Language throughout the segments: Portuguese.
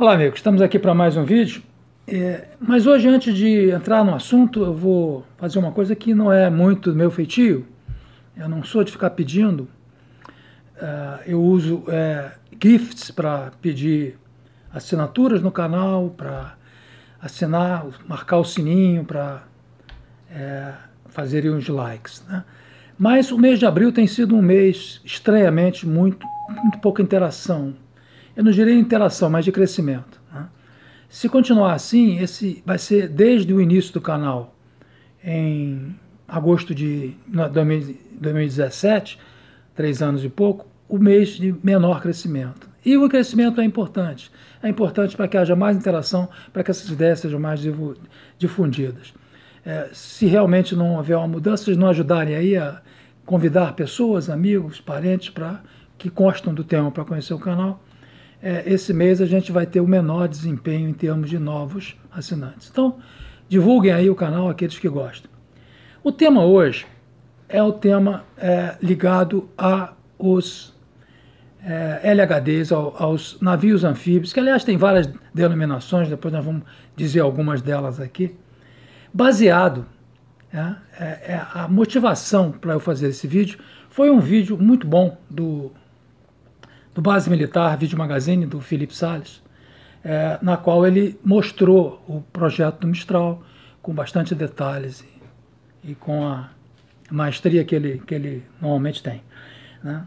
Olá, amigos, estamos aqui para mais um vídeo, mas hoje, antes de entrar no assunto, eu vou fazer uma coisa que não é muito meu feitio. Eu não sou de ficar pedindo, eu uso gifts para pedir assinaturas no canal, para assinar, marcar o sininho, para fazer uns likes, né? Mas o mês de abril tem sido um mês estranhamente muito pouca interação. Eu não diria interação, mas de crescimento, né? Se continuar assim, esse vai ser desde o início do canal, em agosto de 2017, 3 anos e pouco, o mês de menor crescimento. E o crescimento é importante para que haja mais interação, para que essas ideias sejam mais difundidas. Se realmente não houver uma mudança, vocês não ajudarem aí a convidar pessoas, amigos, parentes, que constam do tema para conhecer o canal, esse mês a gente vai ter o menor desempenho em termos de novos assinantes. Então, divulguem aí o canal, aqueles que gostam. O tema hoje é o tema ligado aos LHDs, aos navios anfíbios, que aliás tem várias denominações, depois nós vamos dizer algumas delas aqui, baseado, a motivação para eu fazer esse vídeo foi um vídeo muito bom do Base Militar, Vídeo Magazine, do Felipe Salles, na qual ele mostrou o projeto do Mistral com bastante detalhes e com a maestria que ele normalmente tem, né?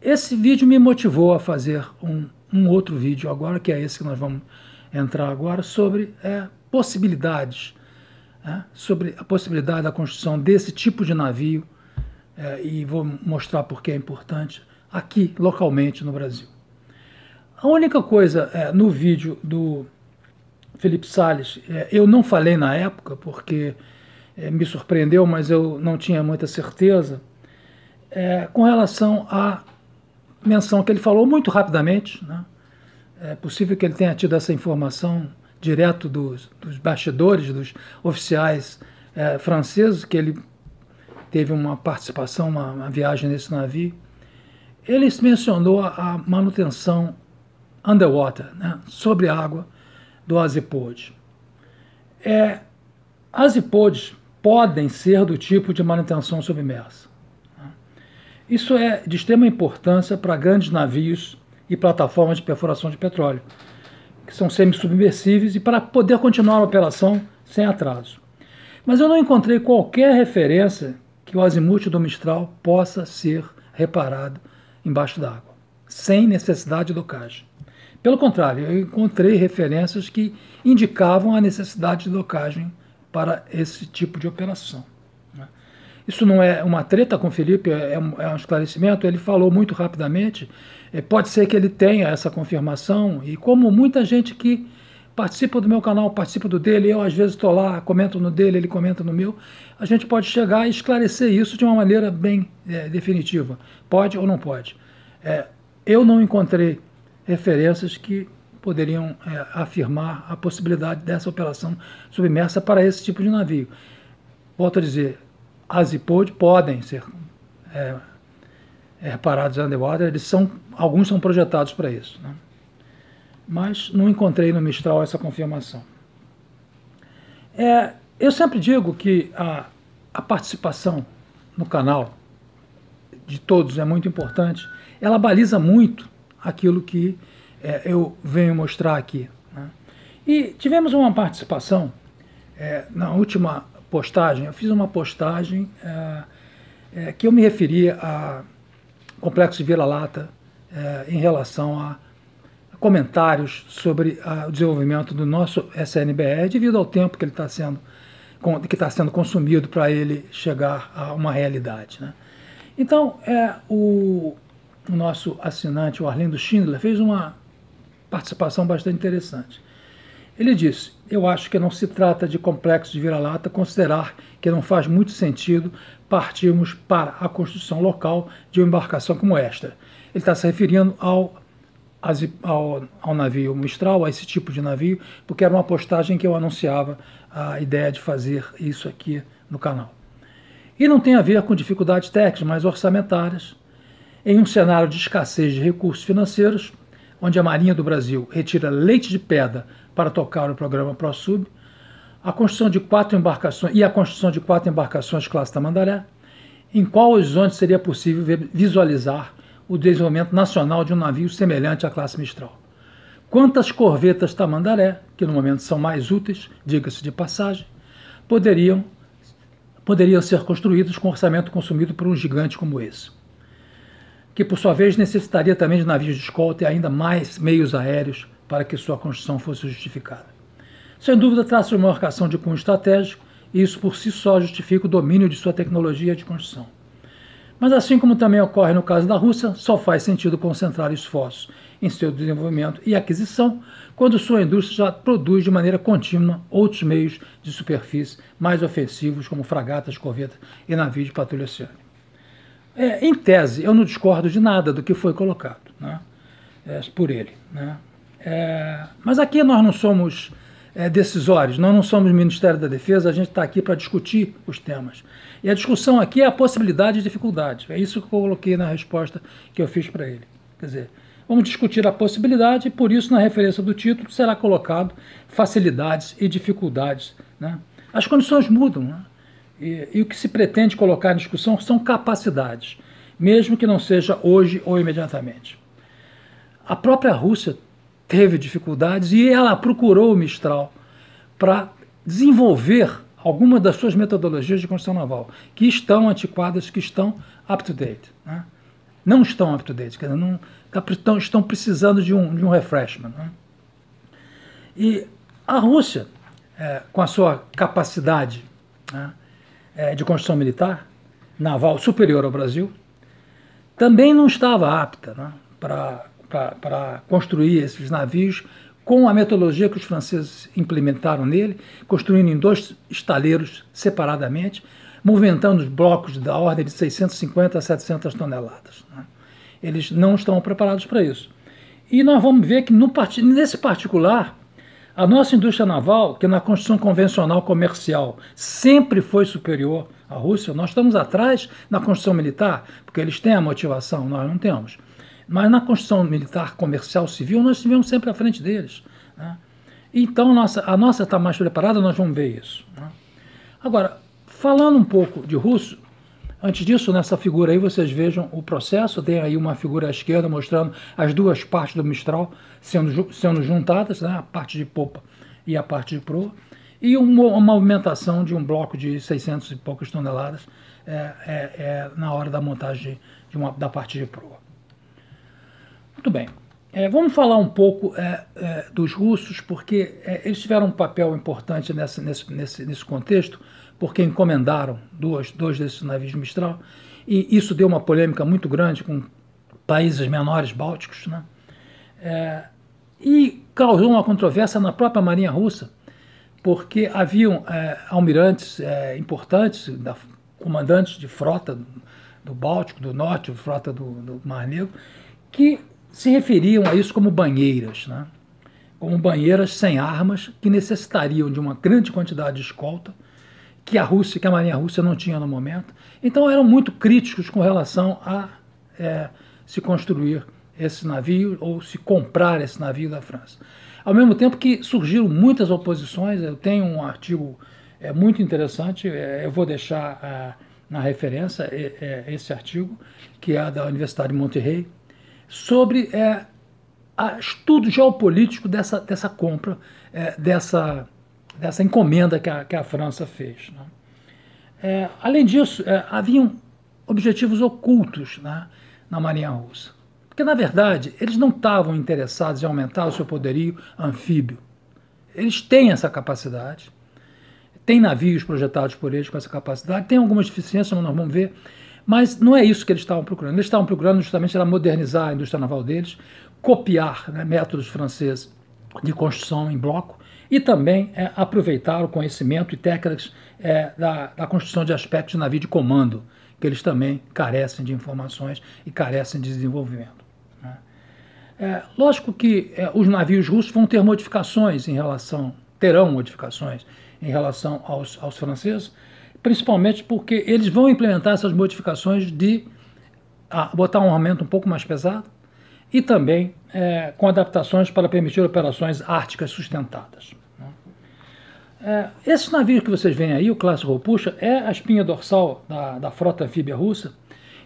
Esse vídeo me motivou a fazer um outro vídeo agora, que é esse que nós vamos entrar agora, sobre possibilidades, né? Sobre a possibilidade da construção desse tipo de navio, e vou mostrar porque é importante aqui, localmente, no Brasil. A única coisa no vídeo do Felipe Salles, eu não falei na época, porque me surpreendeu, mas eu não tinha muita certeza, com relação à menção que ele falou muito rapidamente, né? É possível que ele tenha tido essa informação direto dos bastidores, dos oficiais franceses, que ele teve uma participação, uma viagem nesse navio. Ele mencionou a manutenção underwater, né, sobre a água, do Azipod. Azipods podem ser do tipo de manutenção submersa. Isso é de extrema importância para grandes navios e plataformas de perfuração de petróleo, que são semissubmersíveis, e para poder continuar a operação sem atraso. Mas eu não encontrei qualquer referência que o azimute do Mistral possa ser reparado embaixo d'água, sem necessidade de docagem. Pelo contrário, eu encontrei referências que indicavam a necessidade de docagem para esse tipo de operação, né? Isso não é uma treta com o Felipe, é um esclarecimento, ele falou muito rapidamente, pode ser que ele tenha essa confirmação, e como muita gente que participa do meu canal, participa do dele, eu às vezes estou lá, comento no dele, ele comenta no meu, a gente pode chegar e esclarecer isso de uma maneira bem definitiva. Pode ou não pode. Eu não encontrei referências que poderiam afirmar a possibilidade dessa operação submersa para esse tipo de navio. Volto a dizer, Azipod podem ser reparados underwater, alguns são projetados para isso, né? Mas não encontrei no Mistral essa confirmação. Eu sempre digo que a participação no canal de todos é muito importante, ela baliza muito aquilo que eu venho mostrar aqui, né? E tivemos uma participação, na última postagem, eu fiz uma postagem que eu me referia a Complexo de Vira-Lata em relação a comentários sobre o desenvolvimento do nosso SNBR, devido ao tempo que ele está sendo consumido para ele chegar a uma realidade, né? Então, o nosso assinante, o Arlindo Schindler, fez uma participação bastante interessante. Ele disse: eu acho que não se trata de complexo de vira-lata considerar que não faz muito sentido partirmos para a construção local de uma embarcação como esta. Ele está se referindo ao navio Mistral, a esse tipo de navio, porque era uma postagem que eu anunciava a ideia de fazer isso aqui no canal. E não tem a ver com dificuldades técnicas, mas orçamentárias. Em um cenário de escassez de recursos financeiros, onde a Marinha do Brasil retira leite de pedra para tocar o programa ProSub, a construção de 4 embarcações e a construção de 4 embarcações classe Tamandaré, em qual horizonte seria possível visualizar o desenvolvimento nacional de um navio semelhante à classe Mistral. Quantas corvetas Tamandaré, que no momento são mais úteis, diga-se de passagem, poderiam ser construídas com orçamento consumido por um gigante como esse, que por sua vez necessitaria também de navios de escolta e ainda mais meios aéreos para que sua construção fosse justificada. Sem dúvida, trata-se de uma embarcação de cunho estratégico e isso por si só justifica o domínio de sua tecnologia de construção. Mas assim como também ocorre no caso da Rússia, só faz sentido concentrar esforços em seu desenvolvimento e aquisição quando sua indústria já produz de maneira contínua outros meios de superfície mais ofensivos, como fragatas, corvetas e navios de patrulha oceânica. Em tese, eu não discordo de nada do que foi colocado, né? Por ele, né? Mas aqui nós não somos decisórios, nós não somos Ministério da Defesa, a gente está aqui para discutir os temas. E a discussão aqui é a possibilidade e dificuldade, é isso que eu coloquei na resposta que eu fiz para ele. Quer dizer, vamos discutir a possibilidade e por isso na referência do título será colocado facilidades e dificuldades, né? As condições mudam, né? E o que se pretende colocar em discussão são capacidades, mesmo que não seja hoje ou imediatamente. A própria Rússia teve dificuldades e ela procurou o Mistral para desenvolver algumas das suas metodologias de construção naval, que estão antiquadas, que estão up-to-date, né? Não estão up-to-date, quer dizer, não, estão precisando de um refreshment, né? E a Rússia, com a sua capacidade, né, de construção militar, naval superior ao Brasil, também não estava apta, né, para construir esses navios com a metodologia que os franceses implementaram nele, construindo em 2 estaleiros separadamente, movimentando os blocos da ordem de 650 a 700 toneladas, né? Eles não estão preparados para isso. E nós vamos ver que nesse particular, a nossa indústria naval, que na construção convencional comercial sempre foi superior à Rússia, nós estamos atrás na construção militar, porque eles têm a motivação, nós não temos. Mas na construção militar, comercial, civil, nós estivemos sempre à frente deles, né? Então a nossa está mais preparada, nós vamos ver isso, né? Agora, falando um pouco de russo, antes disso, nessa figura aí vocês vejam o processo, tem aí uma figura à esquerda mostrando as duas partes do Mistral sendo juntadas, né? A parte de popa e a parte de proa, e uma movimentação de um bloco de 600 e poucas toneladas na hora da montagem da parte de proa. Muito bem, vamos falar um pouco dos russos, porque eles tiveram um papel importante nesse contexto, porque encomendaram dois desses navios Mistral, e isso deu uma polêmica muito grande com países menores bálticos, né? E causou uma controvérsia na própria Marinha Russa, porque haviam almirantes importantes, comandantes de frota do Báltico, do Norte, frota do Mar Negro, que se referiam a isso como banheiras, né? Como banheiras sem armas, que necessitariam de uma grande quantidade de escolta, que a Marinha Russa não tinha no momento. Então eram muito críticos com relação a se construir esse navio ou se comprar esse navio da França. Ao mesmo tempo que surgiram muitas oposições, eu tenho um artigo muito interessante, eu vou deixar na referência esse artigo, que é da Universidade de Monterrey, sobre estudo geopolítico dessa compra, dessa encomenda que a França fez, né? Além disso, haviam objetivos ocultos, né, na Marinha Russa, porque, na verdade, eles não estavam interessados em aumentar o seu poderio anfíbio. Eles têm essa capacidade, têm navios projetados por eles com essa capacidade, tem algumas deficiências, mas nós vamos ver. Mas não é isso que eles estavam procurando. Eles estavam procurando justamente era modernizar a indústria naval deles, copiar, né, métodos franceses de construção em bloco e também aproveitar o conhecimento e técnicas da construção de aspectos de navio de comando, que eles também carecem de informações e carecem de desenvolvimento, né? Lógico que os navios russos vão ter modificações terão modificações em relação aos franceses, principalmente porque eles vão implementar essas modificações de botar um armamento um pouco mais pesado, e também com adaptações para permitir operações árticas sustentadas. Esses navios que vocês veem aí, o classe Ropusha, é a espinha dorsal da frota anfíbia russa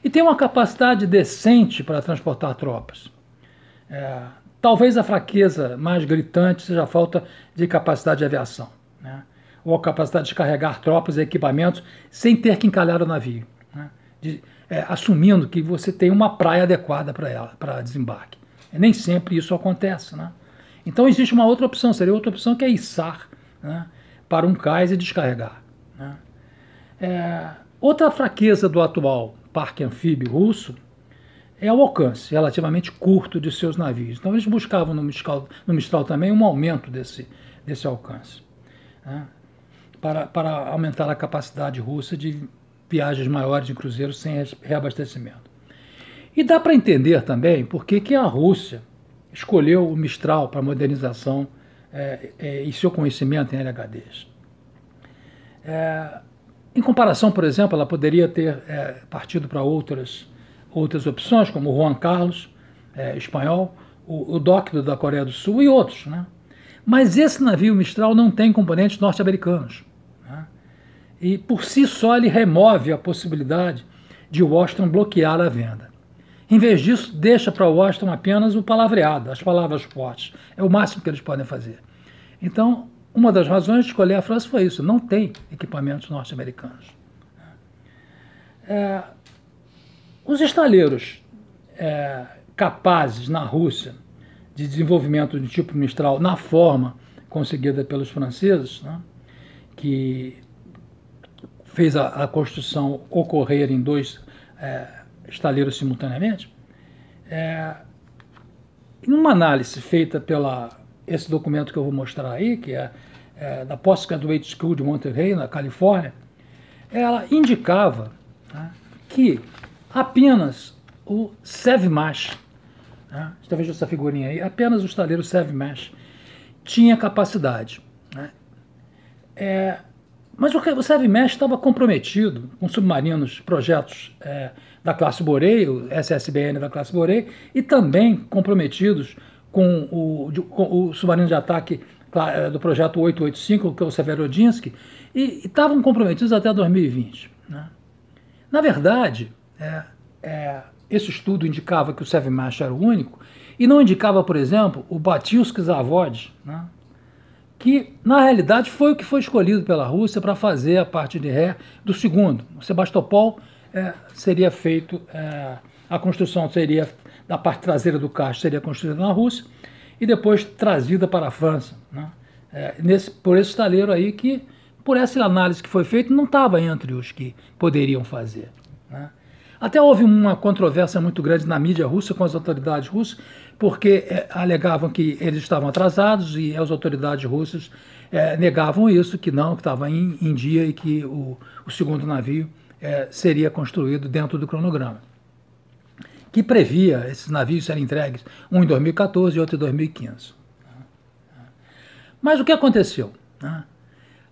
e tem uma capacidade decente para transportar tropas. Talvez a fraqueza mais gritante seja a falta de capacidade de aviação, né? Ou a capacidade de carregar tropas e equipamentos sem ter que encalhar o navio, né? Assumindo que você tem uma praia adequada para ela, para desembarque. Nem sempre isso acontece, né? Então existe uma outra opção, seria outra opção que é içar, né, para um cais e descarregar, né? Outra fraqueza do atual parque anfíbio russo é o alcance relativamente curto de seus navios. Então eles buscavam no Mistral também um aumento desse alcance, né, para aumentar a capacidade russa de viagens maiores de cruzeiros sem reabastecimento. E dá para entender também por que a Rússia escolheu o Mistral para modernização e seu conhecimento em LHDs. Em comparação, por exemplo, ela poderia ter partido para outras opções, como o Juan Carlos, espanhol, o Dóctrio da Coreia do Sul e outros, né? Mas esse navio Mistral não tem componentes norte-americanos, né? E por si só ele remove a possibilidade de Washington bloquear a venda. Em vez disso, deixa para Washington apenas o palavreado, as palavras fortes. É o máximo que eles podem fazer. Então, uma das razões de escolher a França foi isso, não tem equipamentos norte-americanos. Os estaleiros capazes na Rússia de desenvolvimento de tipo Mistral na forma conseguida pelos franceses, né, que fez a construção ocorrer em dois estaleiros simultaneamente, em uma análise feita pela esse documento que eu vou mostrar aí, que é da Postgraduate School de Monterey, na Califórnia, ela indicava, né, que apenas o Sevmash, né, você veja essa figurinha aí, apenas o estaleiro Sevmash tinha capacidade, né? Mas o Sevmash estava comprometido com submarinos, projetos da classe Borei, o SSBN da classe Borei, e também comprometidos com o submarino de ataque do projeto 885, que é o Severodinsk, e estavam comprometidos até 2020. Né? Na verdade, esse estudo indicava que o Sevmash era o único, e não indicava, por exemplo, o Baltiysky Zavod, né, que na realidade foi o que foi escolhido pela Rússia para fazer a parte de ré do segundo. O Sebastopol seria feito, a construção seria da parte traseira do Kersh, seria construída na Rússia e depois trazida para a França, né, por esse estaleiro aí que, por essa análise que foi feita, não estava entre os que poderiam fazer, né. Até houve uma controvérsia muito grande na mídia russa com as autoridades russas, porque alegavam que eles estavam atrasados e as autoridades russas negavam isso, que não, que estava em dia e que o segundo navio seria construído dentro do cronograma, que previa esses navios serem entregues, um em 2014 e outro em 2015. Mas o que aconteceu?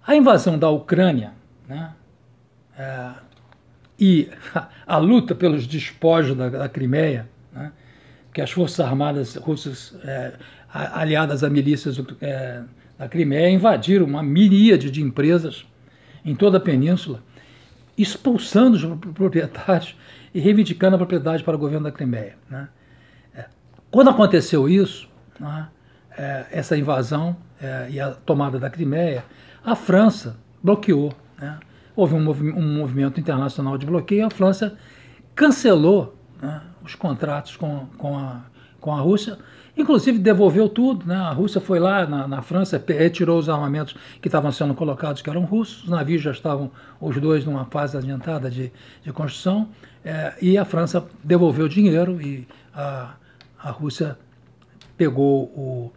A invasão da Ucrânia, né, e a luta pelos despojos da Criméia, né, que as forças armadas russas aliadas a milícias da Criméia invadiram uma miríade de empresas em toda a península, expulsando os proprietários e reivindicando a propriedade para o governo da Criméia, né. Quando aconteceu isso, né, essa invasão e a tomada da Criméia, a França bloqueou, né. Houve um movimento internacional de bloqueio, a França cancelou, né, os contratos com a Rússia, inclusive devolveu tudo, né. A Rússia foi lá na França, retirou os armamentos que estavam sendo colocados, que eram russos, os navios já estavam, os dois, numa fase adiantada de construção, e a França devolveu o dinheiro e a Rússia pegou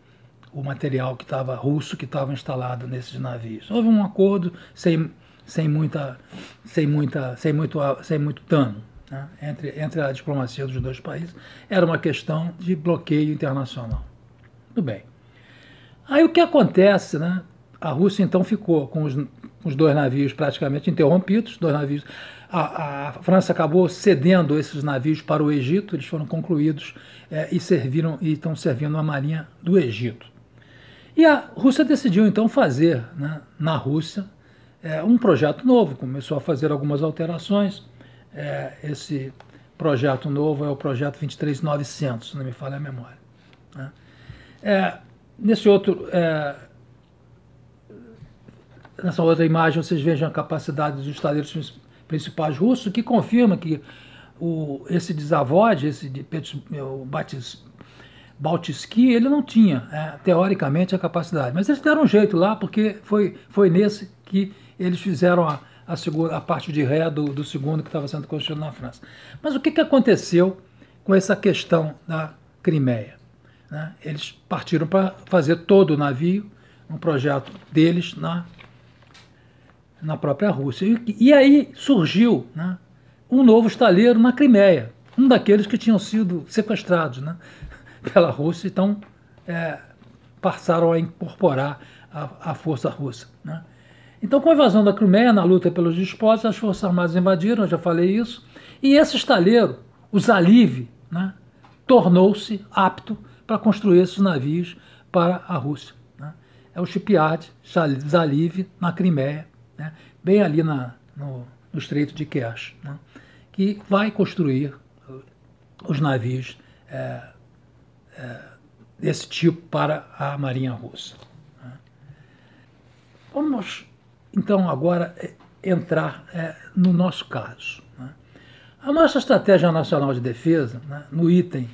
o material que estava russo, que estava instalado nesses navios. Houve um acordo sem muito dano, né, entre a diplomacia dos dois países. Era uma questão de bloqueio internacional. Tudo bem. Aí o que acontece, né, A Rússia, então, ficou com os dois navios praticamente interrompidos, dois navios. A França acabou cedendo esses navios para o Egito, eles foram concluídos e estão servindo a marinha do Egito. E a Rússia decidiu, então, fazer, né, na Rússia, um projeto novo, começou a fazer algumas alterações. Esse projeto novo é o projeto 23900, se não me falha a memória. Né? Nesse outro... Nessa outra imagem, vocês vejam a capacidade dos estaleiros principais russos, que confirma que esse Zavod, o Baltiysky, ele não tinha, teoricamente, a capacidade. Mas eles deram um jeito lá, porque foi nesse que eles fizeram a parte de ré do segundo que estava sendo construído na França. Mas o que aconteceu com essa questão da Criméia? Né? Eles partiram para fazer todo o navio, um projeto deles na própria Rússia. E aí surgiu, né, um novo estaleiro na Crimeia, um daqueles que tinham sido sequestrados, né, pela Rússia, então passaram a incorporar a força russa. Né. Então, com a invasão da Crimeia, na luta pelos despósitos, as forças armadas invadiram, eu já falei isso, e esse estaleiro, o Zaliv, né, tornou-se apto para construir esses navios para a Rússia. Né. É o shipyard Zaliv na Crimeia, né, bem ali no Estreito de Kersh, né, que vai construir os navios desse tipo para a Marinha Russa. Né. Vamos, então, agora entrar no nosso caso. Né. A nossa Estratégia Nacional de Defesa, né, no item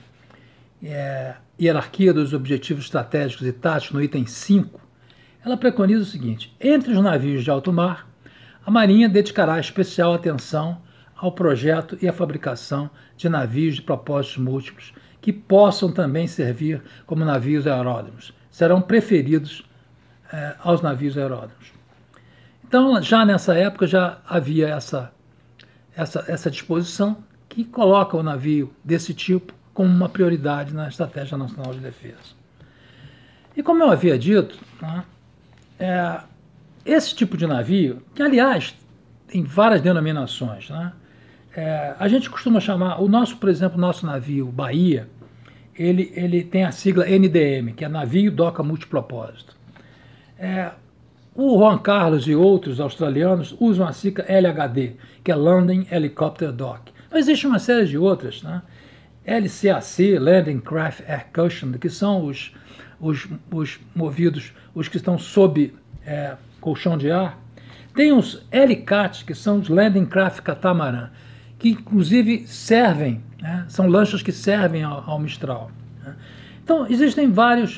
Hierarquia dos Objetivos Estratégicos e Táticos, no item 5, ela preconiza o seguinte: entre os navios de alto mar, a Marinha dedicará especial atenção ao projeto e à fabricação de navios de propósitos múltiplos, que possam também servir como navios aeródromos. Serão preferidos aos navios aeródromos. Então, já nessa época, já havia essa disposição que coloca o navio desse tipo como uma prioridade na Estratégia Nacional de Defesa. E como eu havia dito, né, esse tipo de navio, que aliás tem várias denominações, né? A gente costuma chamar, por exemplo, o nosso navio Bahia, ele tem a sigla NDM, que é Navio Doca Multipropósito. O Juan Carlos e outros australianos usam a sigla LHD, que é Landing Helicopter Dock. Mas existe uma série de outras, né? LCAC, Landing Craft Air Cushion, que são os movidos, os que estão sob colchão de ar. Tem os LCAT, que são os Landing Craft Catamarã, que inclusive servem, né, são lanchas que servem ao Mistral. Né. Então, existem várias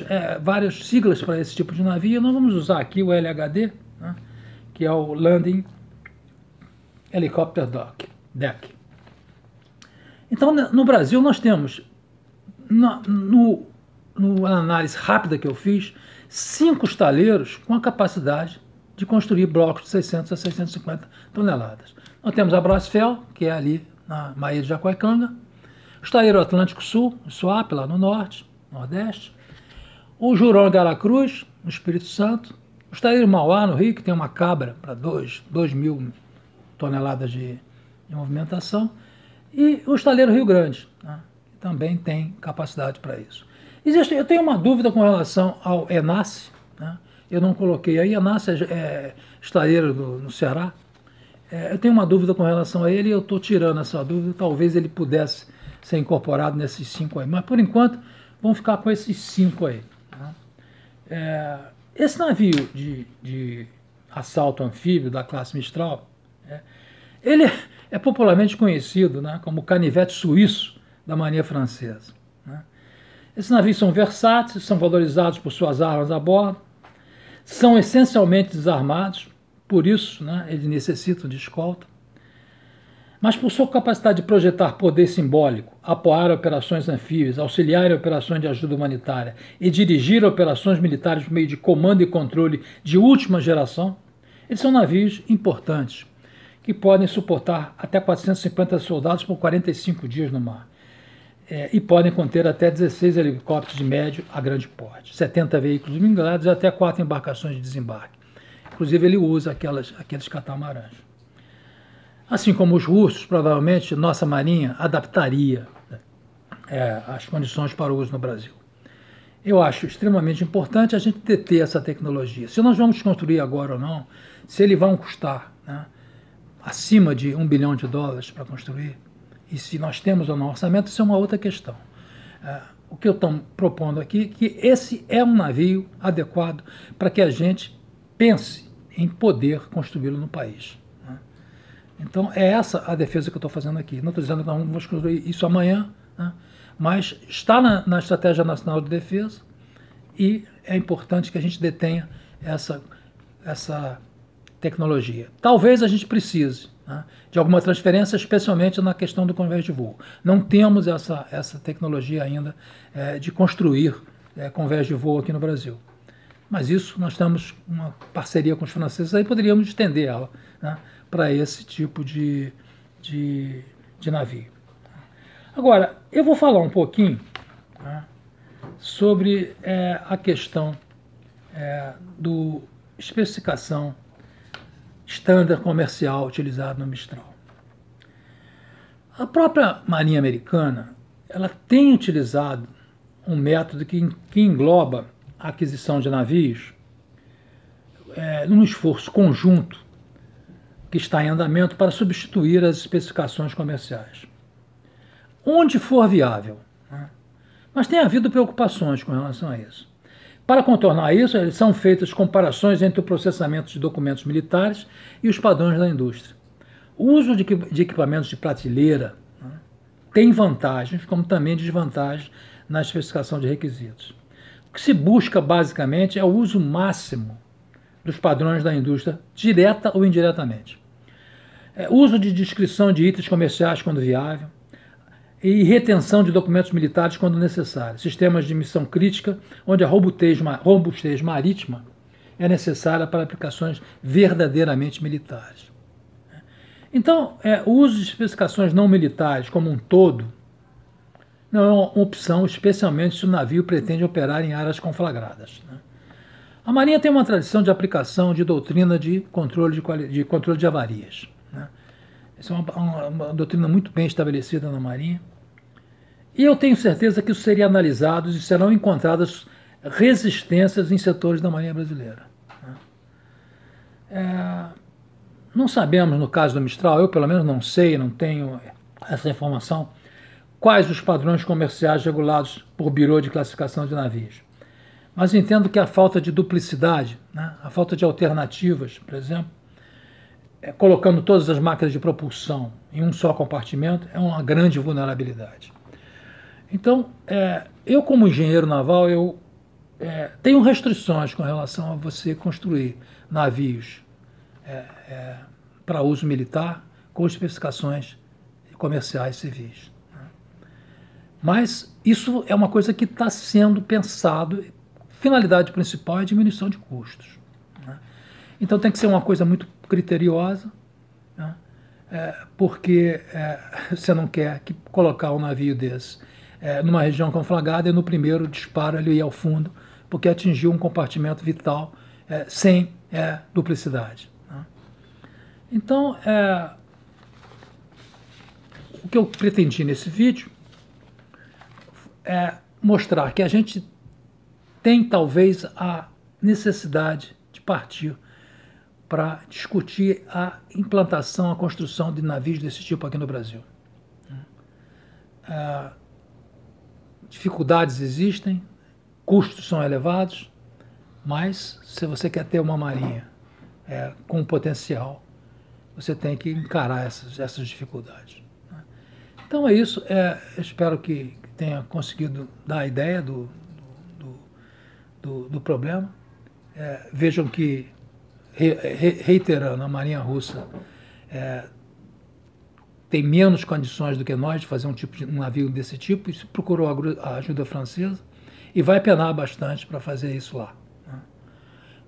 siglas para esse tipo de navio. Nós vamos usar aqui o LHD, né, que é o Landing Helicopter Deck. Então, no Brasil, nós temos, na análise rápida que eu fiz, 5 estaleiros com a capacidade de construir blocos de 600 a 650 toneladas. Nós temos a Brasfel, que é ali na Maíra de Jacoacanga, o Estaleiro Atlântico Sul, o Suape, lá no norte, nordeste, o Jurong Gala Cruz, no Espírito Santo, o Estaleiro Mauá, no Rio, que tem uma cabra para 2.000 toneladas de movimentação, e o Estaleiro Rio Grande, né, que também tem capacidade para isso. Eu tenho uma dúvida com relação ao Enace, né? Eu não coloquei aí, Enace é estaleiro no Ceará. Eu tenho uma dúvida com relação a ele, eu estou tirando essa dúvida, talvez ele pudesse ser incorporado nesses 5 aí. Mas, por enquanto, vamos ficar com esses 5 aí. Né? Esse navio de assalto anfíbio da classe Mistral, ele é popularmente conhecido, né, como canivete suíço da Marinha Francesa. Esses navios são versáteis, são valorizados por suas armas a bordo, são essencialmente desarmados, por isso, né, eles necessitam de escolta, mas por sua capacidade de projetar poder simbólico, apoiar operações anfíbias, auxiliar em operações de ajuda humanitária e dirigir operações militares por meio de comando e controle de última geração, eles são navios importantes, que podem suportar até 450 soldados por 45 dias no mar. e podem conter até 16 helicópteros de médio a grande porte, 70 veículos minglados e até 4 embarcações de desembarque. Inclusive ele usa aqueles catamarãs. Assim como os russos, provavelmente nossa marinha adaptaria as condições para o uso no Brasil. Eu acho extremamente importante a gente deter essa tecnologia. Se nós vamos construir agora ou não, se ele vai custar acima de $1 bilhão para construir, e se nós temos ou não orçamento, isso é uma outra questão. O que eu estou propondo aqui é que esse é um navio adequado para que a gente pense em poder construí-lo no país. Então é essa a defesa que eu estou fazendo aqui. Não estou dizendo que nós vamos construir isso amanhã, mas está na Estratégia Nacional de Defesa e é importante que a gente detenha essa tecnologia. Talvez a gente precise de alguma transferência, especialmente na questão do convés de voo. Não temos essa tecnologia ainda de construir convés de voo aqui no Brasil. Mas isso, nós temos uma parceria com os franceses, aí poderíamos estender ela para esse tipo de navio. Agora, eu vou falar um pouquinho sobre a questão do especificação estándar comercial utilizado no Mistral. A própria Marinha Americana ela tem utilizado um método que engloba a aquisição de navios num esforço conjunto que está em andamento para substituir as especificações comerciais. Onde for viável. Mas tem havido preocupações com relação a isso. Para contornar isso, são feitas comparações entre o processamento de documentos militares e os padrões da indústria. O uso de equipamentos de prateleira tem vantagens, como também desvantagens na especificação de requisitos. O que se busca, basicamente, é o uso máximo dos padrões da indústria, direta ou indiretamente. Uso de descrição de itens comerciais quando viável, e retenção de documentos militares quando necessário, sistemas de missão crítica, onde a robustez marítima é necessária para aplicações verdadeiramente militares. Então, o uso de especificações não militares como um todo não é uma opção, especialmente se o navio pretende operar em áreas conflagradas. A Marinha tem uma tradição de aplicação de doutrina de controle de avarias. Essa é uma doutrina muito bem estabelecida na Marinha. E eu tenho certeza que isso seria analisado e serão encontradas resistências em setores da Marinha Brasileira. Não sabemos, no caso do Mistral, eu pelo menos não sei, não tenho essa informação, quais os padrões comerciais regulados por Birô de Classificação de Navios. Mas entendo que a falta de duplicidade, a falta de alternativas, por exemplo, colocando todas as máquinas de propulsão em um só compartimento, é uma grande vulnerabilidade. Então, eu como engenheiro naval, eu tenho restrições com relação a você construir navios para uso militar com especificações comerciais civis. Mas isso é uma coisa que está sendo pensado, finalidade principal é diminuição de custos. Então tem que ser uma coisa muito criteriosa, porque você não quer que colocar um navio desse numa região conflagrada e no primeiro disparo ele ir ao fundo, porque atingiu um compartimento vital sem duplicidade. Então, o que eu pretendi nesse vídeo é mostrar que a gente tem talvez a necessidade de partir para discutir a implantação, a construção de navios desse tipo aqui no Brasil. Dificuldades existem, custos são elevados, mas se você quer ter uma marinha com potencial, você tem que encarar essas dificuldades. Então é isso, espero que tenha conseguido dar a ideia do problema. Vejam que, reiterando, a Marinha Russa tem menos condições do que nós de fazer um navio desse tipo, e procurou a ajuda francesa e vai penar bastante para fazer isso lá.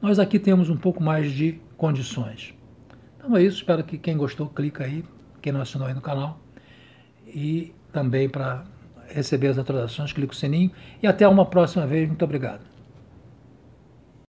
Nós aqui temos um pouco mais de condições. Então é isso, espero que quem gostou clica aí, quem não assinou aí no canal, e também para receber as atualizações, clique no sininho e até uma próxima vez. Muito obrigado.